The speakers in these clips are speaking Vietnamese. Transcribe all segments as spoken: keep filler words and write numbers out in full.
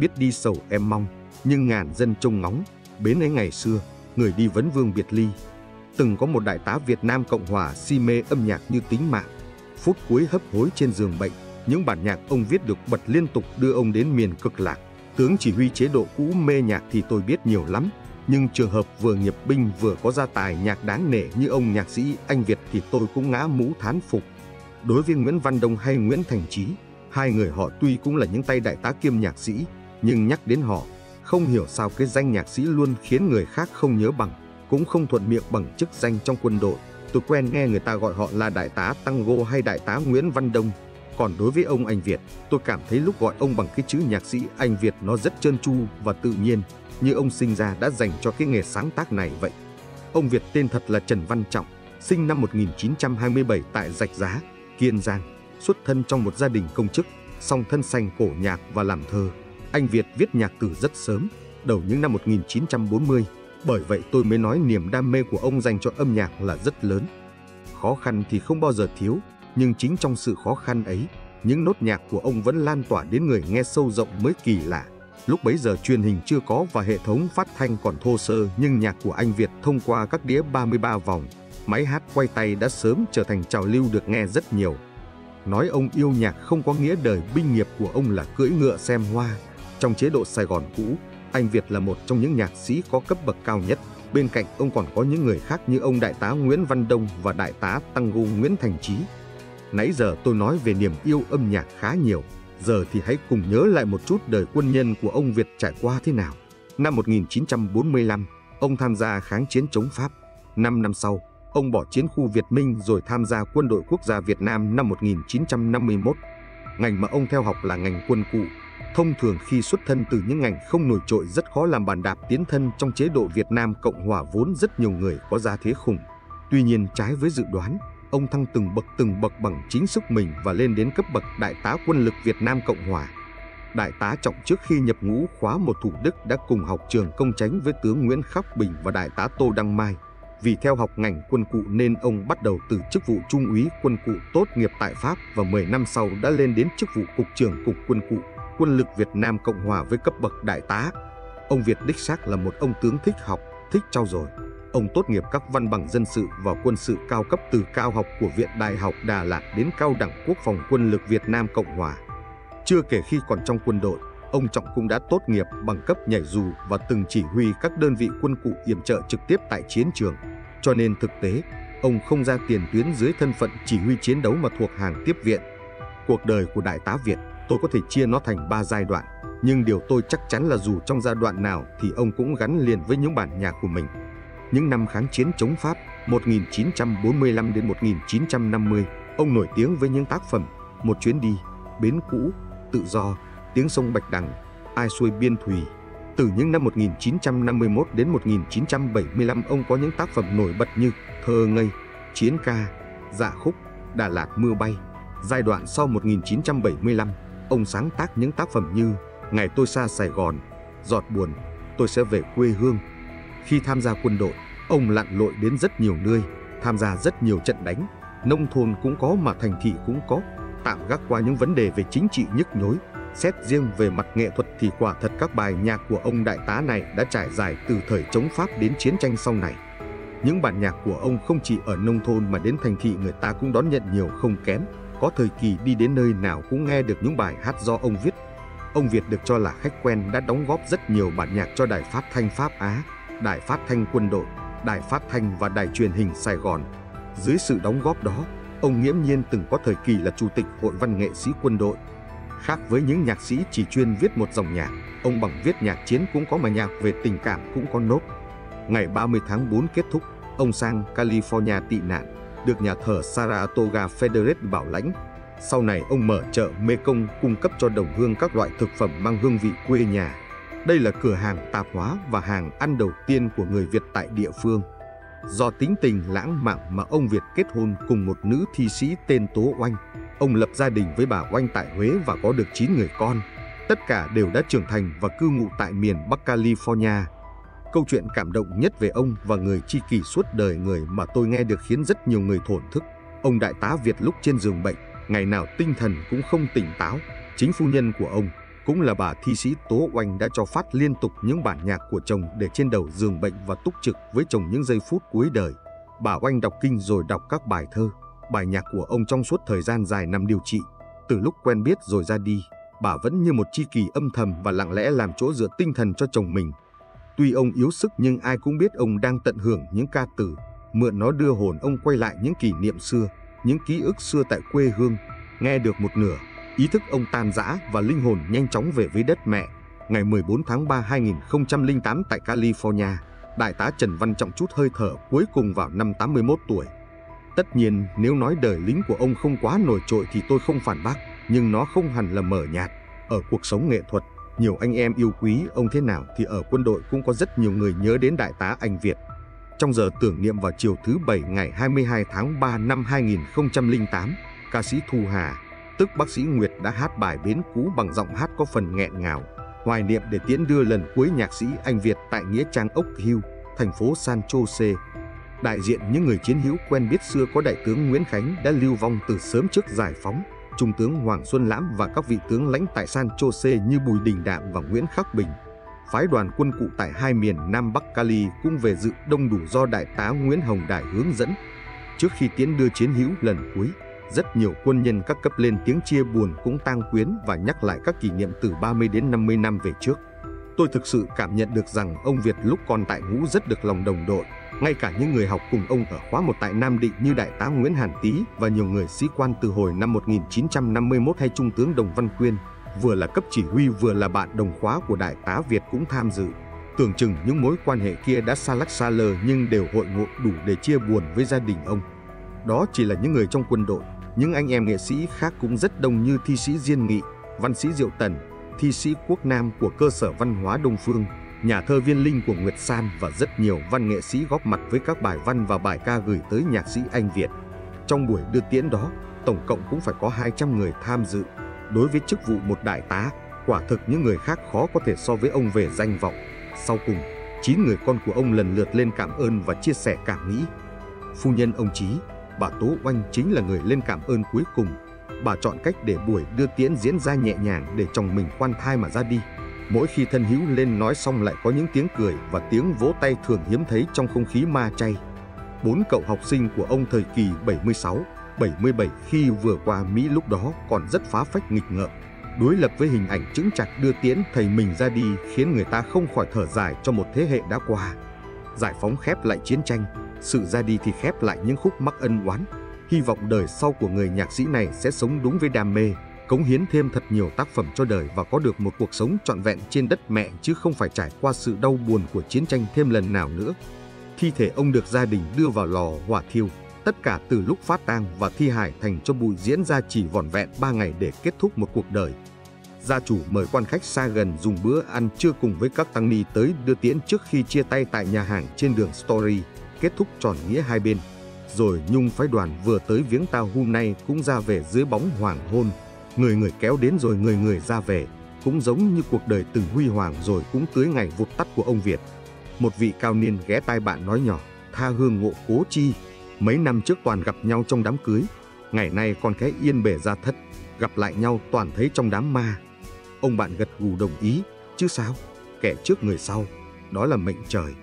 biết đi sầu em mong, nhưng ngàn dân trông ngóng. Bến ấy ngày xưa, người đi vấn vương biệt ly. Từng có một đại tá Việt Nam Cộng hòa si mê âm nhạc như tính mạng. Phút cuối hấp hối trên giường bệnh, những bản nhạc ông viết được bật liên tục đưa ông đến miền cực lạc. Tướng chỉ huy chế độ cũ mê nhạc thì tôi biết nhiều lắm, nhưng trường hợp vừa nghiệp binh vừa có gia tài nhạc đáng nể như ông nhạc sĩ Anh Việt thì tôi cũng ngã mũ thán phục. Đối với Nguyễn Văn Đông hay Nguyễn Thành Trí, hai người họ tuy cũng là những tay đại tá kiêm nhạc sĩ, nhưng nhắc đến họ, không hiểu sao cái danh nhạc sĩ luôn khiến người khác không nhớ bằng, cũng không thuận miệng bằng chức danh trong quân đội. Tôi quen nghe người ta gọi họ là đại tá Tango hay đại tá Nguyễn Văn Đông. Còn đối với ông Anh Việt, tôi cảm thấy lúc gọi ông bằng cái chữ nhạc sĩ Anh Việt nó rất trơn tru và tự nhiên, như ông sinh ra đã dành cho cái nghề sáng tác này vậy. Ông Việt tên thật là Trần Văn Trọng, sinh năm một nghìn chín trăm hai mươi bảy tại Rạch Giá, Kiên Giang, xuất thân trong một gia đình công chức, song thân sành cổ nhạc và làm thơ. Anh Việt viết nhạc từ rất sớm, đầu những năm một nghìn chín trăm bốn mươi, bởi vậy tôi mới nói niềm đam mê của ông dành cho âm nhạc là rất lớn. Khó khăn thì không bao giờ thiếu, nhưng chính trong sự khó khăn ấy, những nốt nhạc của ông vẫn lan tỏa đến người nghe sâu rộng mới kỳ lạ. Lúc bấy giờ truyền hình chưa có và hệ thống phát thanh còn thô sơ, nhưng nhạc của Anh Việt thông qua các đĩa ba mươi ba vòng, máy hát quay tay đã sớm trở thành trào lưu được nghe rất nhiều. Nói ông yêu nhạc không có nghĩa đời binh nghiệp của ông là cưỡi ngựa xem hoa. Trong chế độ Sài Gòn cũ, Anh Việt là một trong những nhạc sĩ có cấp bậc cao nhất. Bên cạnh ông còn có những người khác như ông đại tá Nguyễn Văn Đông và đại tá Tango Nguyễn Thành Trí. Nãy giờ tôi nói về niềm yêu âm nhạc khá nhiều, giờ thì hãy cùng nhớ lại một chút đời quân nhân của ông Việt trải qua thế nào. Năm một nghìn chín trăm bốn mươi lăm, ông tham gia kháng chiến chống Pháp. Năm năm sau, ông bỏ chiến khu Việt Minh rồi tham gia Quân đội Quốc gia Việt Nam năm một nghìn chín trăm năm mươi mốt. Ngành mà ông theo học là ngành quân cụ. Thông thường khi xuất thân từ những ngành không nổi trội rất khó làm bàn đạp tiến thân trong chế độ Việt Nam Cộng hòa vốn rất nhiều người có gia thế khủng. Tuy nhiên trái với dự đoán, ông thăng từng bậc từng bậc bằng chính sức mình và lên đến cấp bậc đại tá quân lực Việt Nam Cộng hòa. Đại tá Trọng trước khi nhập ngũ khóa một Thủ Đức đã cùng học trường công chánh với tướng Nguyễn Khắc Bình và đại tá Tô Đăng Mai. Vì theo học ngành quân cụ nên ông bắt đầu từ chức vụ trung úy quân cụ, tốt nghiệp tại Pháp và mười năm sau đã lên đến chức vụ cục trưởng cục quân cụ, quân lực Việt Nam Cộng hòa với cấp bậc đại tá. Ông Việt đích xác là một ông tướng thích học, thích trau dồi. Ông tốt nghiệp các văn bằng dân sự và quân sự cao cấp từ cao học của Viện Đại học Đà Lạt đến cao đẳng quốc phòng quân lực Việt Nam Cộng hòa. Chưa kể khi còn trong quân đội, ông Trọng cũng đã tốt nghiệp bằng cấp nhảy dù và từng chỉ huy các đơn vị quân cụ yểm trợ trực tiếp tại chiến trường. Cho nên thực tế, ông không ra tiền tuyến dưới thân phận chỉ huy chiến đấu mà thuộc hàng tiếp viện. Cuộc đời của đại tá Việt, tôi có thể chia nó thành ba giai đoạn, nhưng điều tôi chắc chắn là dù trong giai đoạn nào thì ông cũng gắn liền với những bản nhạc của mình. Những năm kháng chiến chống Pháp một nghìn chín trăm bốn mươi lăm đến một nghìn chín trăm năm mươi, ông nổi tiếng với những tác phẩm Một chuyến đi, Bến cũ, Tự do, Tiếng sông Bạch Đằng, Ai xuôi biên thùy. Từ những năm một nghìn chín trăm năm mươi mốt đến một nghìn chín trăm bảy mươi lăm, ông có những tác phẩm nổi bật như Thơ ngây, Chiến ca, Dạ khúc, Đà Lạt mưa bay. Giai đoạn sau một nghìn chín trăm bảy mươi lăm, ông sáng tác những tác phẩm như Ngày tôi xa Sài Gòn, Giọt buồn, Tôi sẽ về quê hương. Khi tham gia quân đội, ông lặn lội đến rất nhiều nơi, tham gia rất nhiều trận đánh, nông thôn cũng có mà thành thị cũng có, tạm gác qua những vấn đề về chính trị nhức nhối. Xét riêng về mặt nghệ thuật thì quả thật các bài nhạc của ông đại tá này đã trải dài từ thời chống Pháp đến chiến tranh sau này. Những bản nhạc của ông không chỉ ở nông thôn mà đến thành thị người ta cũng đón nhận nhiều không kém, có thời kỳ đi đến nơi nào cũng nghe được những bài hát do ông viết. Ông Việt được cho là khách quen đã đóng góp rất nhiều bản nhạc cho Đài Phát Thanh Pháp Á, Đài Phát Thanh Quân đội, Đài Phát Thanh và Đài Truyền hình Sài Gòn. Dưới sự đóng góp đó, ông nghiễm nhiên từng có thời kỳ là Chủ tịch Hội Văn Nghệ Sĩ Quân đội. Khác với những nhạc sĩ chỉ chuyên viết một dòng nhạc, ông bằng viết nhạc chiến cũng có mà nhạc về tình cảm cũng có nốt. Ngày ba mươi tháng tư kết thúc, ông sang California tị nạn, được nhà thờ Saratoga Federate bảo lãnh. Sau này ông mở chợ Mekong cung cấp cho đồng hương các loại thực phẩm mang hương vị quê nhà. Đây là cửa hàng tạp hóa và hàng ăn đầu tiên của người Việt tại địa phương. Do tính tình lãng mạn mà ông Việt kết hôn cùng một nữ thi sĩ tên Tố Oanh. Ông lập gia đình với bà Oanh tại Huế và có được chín người con. Tất cả đều đã trưởng thành và cư ngụ tại miền Bắc California. Câu chuyện cảm động nhất về ông và người tri kỷ suốt đời người mà tôi nghe được khiến rất nhiều người thổn thức. Ông đại tá Việt lúc trên giường bệnh, ngày nào tinh thần cũng không tỉnh táo. Chính phu nhân của ông, cũng là bà thi sĩ Tố Oanh đã cho phát liên tục những bản nhạc của chồng để trên đầu giường bệnh và túc trực với chồng những giây phút cuối đời. Bà Oanh đọc kinh rồi đọc các bài thơ, bài nhạc của ông trong suốt thời gian dài nằm điều trị. Từ lúc quen biết rồi ra đi, bà vẫn như một tri kỷ âm thầm và lặng lẽ làm chỗ dựa tinh thần cho chồng mình. Tuy ông yếu sức nhưng ai cũng biết ông đang tận hưởng những ca từ, mượn nó đưa hồn ông quay lại những kỷ niệm xưa, những ký ức xưa tại quê hương. Nghe được một nửa, ý thức ông tan rã và linh hồn nhanh chóng về với đất mẹ. Ngày mười bốn tháng ba năm hai nghìn không trăm lẻ tám tại California, Đại tá Trần Văn Trọng trút hơi thở cuối cùng vào năm tám mươi mốt tuổi. Tất nhiên, nếu nói đời lính của ông không quá nổi trội thì tôi không phản bác, nhưng nó không hẳn là mờ nhạt. Ở cuộc sống nghệ thuật, nhiều anh em yêu quý ông thế nào thì ở quân đội cũng có rất nhiều người nhớ đến Đại tá Anh Việt. Trong giờ tưởng niệm vào chiều thứ Bảy ngày hai mươi hai tháng ba năm hai nghìn không trăm lẻ tám, ca sĩ Thu Hà, tức bác sĩ Nguyệt, đã hát bài Bến Cũ bằng giọng hát có phần nghẹn ngào, hoài niệm để tiễn đưa lần cuối nhạc sĩ Anh Việt tại nghĩa trang Oak Hill, thành phố San Jose. Đại diện những người chiến hữu quen biết xưa có Đại tướng Nguyễn Khánh đã lưu vong từ sớm trước giải phóng, Trung tướng Hoàng Xuân Lãm và các vị tướng lãnh tại San Jose như Bùi Đình Đạm và Nguyễn Khắc Bình. Phái đoàn quân cụ tại hai miền Nam Bắc Cali cũng về dự đông đủ do Đại tá Nguyễn Hồng Đại hướng dẫn. Trước khi tiễn đưa chiến hữu lần cuối, rất nhiều quân nhân các cấp lên tiếng chia buồn cũng tang quyến và nhắc lại các kỷ niệm từ ba mươi đến năm mươi năm về trước. Tôi thực sự cảm nhận được rằng ông Việt lúc còn tại ngũ rất được lòng đồng đội, ngay cả những người học cùng ông ở khóa một tại Nam Định như Đại tá Nguyễn Hàn Tý và nhiều người sĩ quan từ hồi năm một nghìn chín trăm năm mươi mốt hay Trung tướng Đồng Văn Quyên, vừa là cấp chỉ huy vừa là bạn đồng khóa của Đại tá Việt cũng tham dự. Tưởng chừng những mối quan hệ kia đã xa lắc xa lờ nhưng đều hội ngộ đủ để chia buồn với gia đình ông. Đó chỉ là những người trong quân đội, những anh em nghệ sĩ khác cũng rất đông như thi sĩ Diên Nghị, văn sĩ Diệu Tần, thi sĩ Quốc Nam của cơ sở văn hóa Đông Phương, nhà thơ Viên Linh của Nguyệt San và rất nhiều văn nghệ sĩ góp mặt với các bài văn và bài ca gửi tới nhạc sĩ Anh Việt. Trong buổi đưa tiễn đó, tổng cộng cũng phải có hai trăm người tham dự. Đối với chức vụ một đại tá, quả thực những người khác khó có thể so với ông về danh vọng. Sau cùng, chín người con của ông lần lượt lên cảm ơn và chia sẻ cảm nghĩ. Phu nhân ông Trí, bà Tố Oanh chính là người lên cảm ơn cuối cùng. Bà chọn cách để buổi đưa tiễn diễn ra nhẹ nhàng để chồng mình khoan thai mà ra đi. Mỗi khi thân hữu lên nói xong lại có những tiếng cười và tiếng vỗ tay thường hiếm thấy trong không khí ma chay. Bốn cậu học sinh của ông thời kỳ bảy mươi sáu bảy mươi bảy khi vừa qua Mỹ lúc đó còn rất phá phách nghịch ngợm, đối lập với hình ảnh chững chạc đưa tiễn thầy mình ra đi khiến người ta không khỏi thở dài cho một thế hệ đã qua. Giải phóng khép lại chiến tranh, sự ra đi thì khép lại những khúc mắc ân oán. Hy vọng đời sau của người nhạc sĩ này sẽ sống đúng với đam mê, cống hiến thêm thật nhiều tác phẩm cho đời và có được một cuộc sống trọn vẹn trên đất mẹ chứ không phải trải qua sự đau buồn của chiến tranh thêm lần nào nữa. Thi thể ông được gia đình đưa vào lò hỏa thiêu. Tất cả từ lúc phát tang và thi hài thành cho bụi diễn ra chỉ vỏn vẹn ba ngày để kết thúc một cuộc đời. Gia chủ mời quan khách xa gần dùng bữa ăn trưa cùng với các tăng ni tới đưa tiễn trước khi chia tay tại nhà hàng trên đường Story, kết thúc tròn nghĩa hai bên. Rồi nhung phái đoàn vừa tới viếng ta hôm nay cũng ra về dưới bóng hoàng hôn. Người người kéo đến rồi người người ra về, cũng giống như cuộc đời từng huy hoàng rồi cũng tới ngày vụt tắt của ông Việt. Một vị cao niên ghé tai bạn nói nhỏ, tha hương ngộ cố chi. Mấy năm trước toàn gặp nhau trong đám cưới, ngày nay còn cái yên bề ra thất, gặp lại nhau toàn thấy trong đám ma. Ông bạn gật gù đồng ý, chứ sao, kẻ trước người sau, đó là mệnh trời.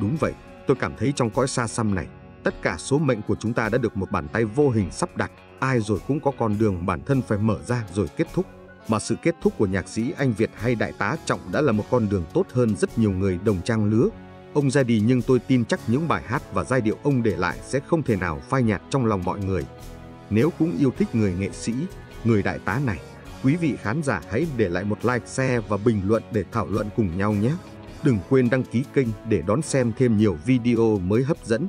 Đúng vậy, tôi cảm thấy trong cõi xa xăm này, tất cả số mệnh của chúng ta đã được một bàn tay vô hình sắp đặt, ai rồi cũng có con đường bản thân phải mở ra rồi kết thúc. Mà sự kết thúc của nhạc sĩ Anh Việt hay Đại tá Trọng đã là một con đường tốt hơn rất nhiều người đồng trang lứa. Ông ra đi nhưng tôi tin chắc những bài hát và giai điệu ông để lại sẽ không thể nào phai nhạt trong lòng mọi người. Nếu cũng yêu thích người nghệ sĩ, người đại tá này, quý vị khán giả hãy để lại một like, share và bình luận để thảo luận cùng nhau nhé. Đừng quên đăng ký kênh để đón xem thêm nhiều video mới hấp dẫn.